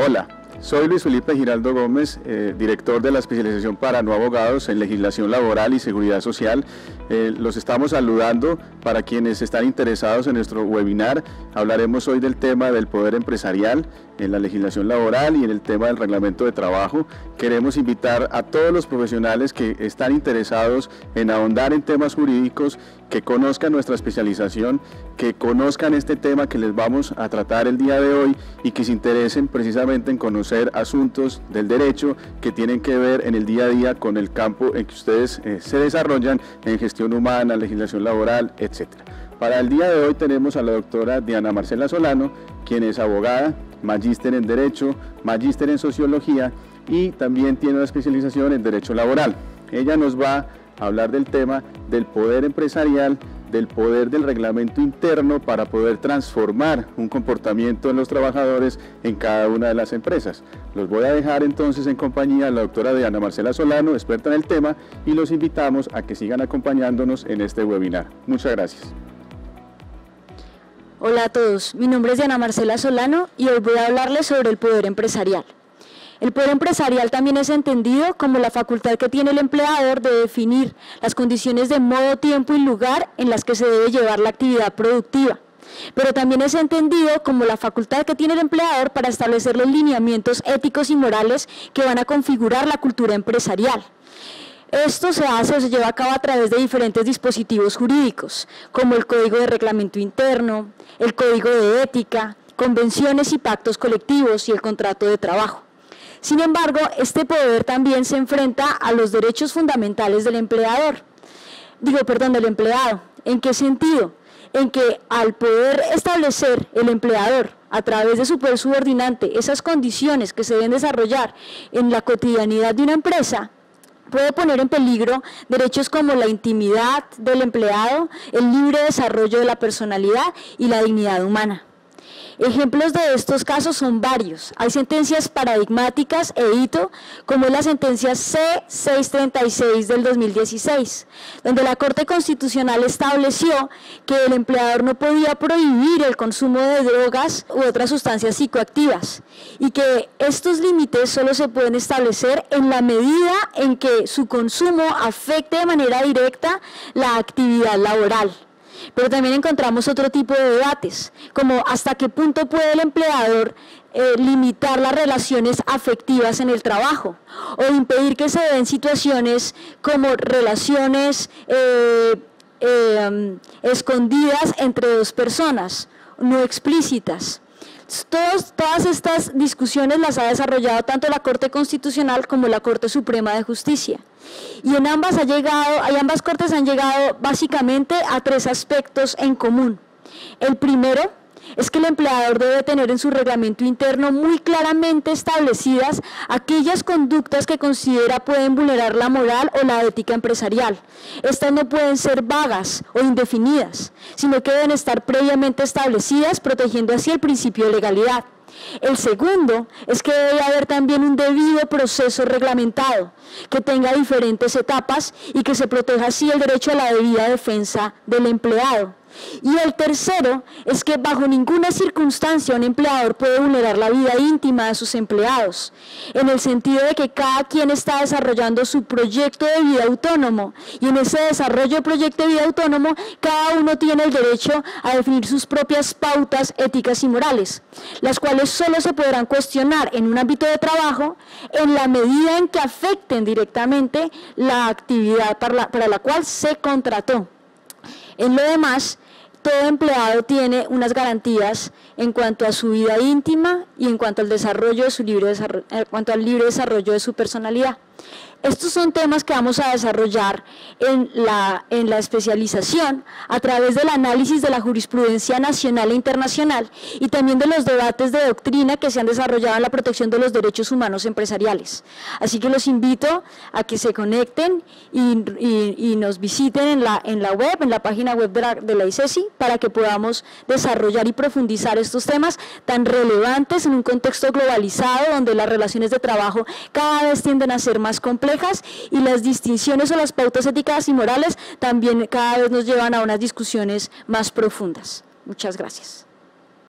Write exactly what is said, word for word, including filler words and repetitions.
Hola, soy Luis Felipe Giraldo Gómez, eh, director de la Especialización para No Abogados en Legislación Laboral y Seguridad Social. Eh, los estamos saludando para quienes están interesados en nuestro webinar. Hablaremos hoy del tema del poder empresarial en la legislación laboral y en el tema del reglamento de trabajo. Queremos invitar a todos los profesionales que están interesados en ahondar en temas jurídicos, que conozcan nuestra especialización, que conozcan este tema que les vamos a tratar el día de hoy y que se interesen precisamente en conocer asuntos del derecho que tienen que ver en el día a día con el campo en que ustedes eh, se desarrollan en gestión humana, legislación laboral, etcétera. Para el día de hoy tenemos a la doctora Diana Marcela Solano, quien es abogada, magíster en Derecho, magíster en Sociología y también tiene una especialización en Derecho Laboral. Ella nos va a hablar del tema del poder empresarial, del poder del reglamento interno para poder transformar un comportamiento en los trabajadores en cada una de las empresas. Los voy a dejar entonces en compañía de la doctora Diana Marcela Solano, experta en el tema, y los invitamos a que sigan acompañándonos en este webinar. Muchas gracias. Hola a todos, mi nombre es Diana Marcela Solano y hoy voy a hablarles sobre el poder empresarial. El poder empresarial también es entendido como la facultad que tiene el empleador de definir las condiciones de modo, tiempo y lugar en las que se debe llevar la actividad productiva, pero también es entendido como la facultad que tiene el empleador para establecer los lineamientos éticos y morales que van a configurar la cultura empresarial. Esto se hace o se lleva a cabo a través de diferentes dispositivos jurídicos, como el Código de Reglamento Interno, el Código de Ética, convenciones y pactos colectivos y el contrato de trabajo. Sin embargo, este poder también se enfrenta a los derechos fundamentales del empleador, digo, perdón, del empleado. ¿En qué sentido? En que al poder establecer el empleador a través de su poder subordinante esas condiciones que se deben desarrollar en la cotidianidad de una empresa, puede poner en peligro derechos como la intimidad del empleado, el libre desarrollo de la personalidad y la dignidad humana. Ejemplos de estos casos son varios. Hay sentencias paradigmáticas e hito, como es la sentencia C seiscientos treinta y seis del dos mil dieciséis, donde la Corte Constitucional estableció que el empleador no podía prohibir el consumo de drogas u otras sustancias psicoactivas y que estos límites solo se pueden establecer en la medida en que su consumo afecte de manera directa la actividad laboral. Pero también encontramos otro tipo de debates, como hasta qué punto puede el empleador eh, limitar las relaciones afectivas en el trabajo o impedir que se den situaciones como relaciones eh, eh, escondidas entre dos personas, no explícitas. Todos, todas estas discusiones las ha desarrollado tanto la Corte Constitucional como la Corte Suprema de Justicia. Y en ambas, ha llegado, en ambas cortes han llegado básicamente a tres aspectos en común. El primero es que el empleador debe tener en su reglamento interno muy claramente establecidas aquellas conductas que considera pueden vulnerar la moral o la ética empresarial. Estas no pueden ser vagas o indefinidas, sino que deben estar previamente establecidas, protegiendo así el principio de legalidad. El segundo es que debe haber también un debido proceso reglamentado, que tenga diferentes etapas y que se proteja así el derecho a la debida defensa del empleado. Y el tercero es que bajo ninguna circunstancia un empleador puede vulnerar la vida íntima de sus empleados, en el sentido de que cada quien está desarrollando su proyecto de vida autónomo y en ese desarrollo de proyecto de vida autónomo cada uno tiene el derecho a definir sus propias pautas éticas y morales, las cuales solo se podrán cuestionar en un ámbito de trabajo en la medida en que afecten directamente la actividad para la, para la cual se contrató. En lo demás, todo empleado tiene unas garantías en cuanto a su vida íntima y en cuanto al desarrollo de su libre desarrollo, en cuanto al libre desarrollo de su personalidad. Estos son temas que vamos a desarrollar en la, en la especialización a través del análisis de la jurisprudencia nacional e internacional y también de los debates de doctrina que se han desarrollado en la protección de los derechos humanos empresariales. Así que los invito a que se conecten y, y, y nos visiten en la, en la web, en la página web de la, de la I C E S I, para que podamos desarrollar y profundizar estos temas tan relevantes en un contexto globalizado donde las relaciones de trabajo cada vez tienden a ser más complejas y las distinciones o las pautas éticas y morales también cada vez nos llevan a unas discusiones más profundas. Muchas gracias.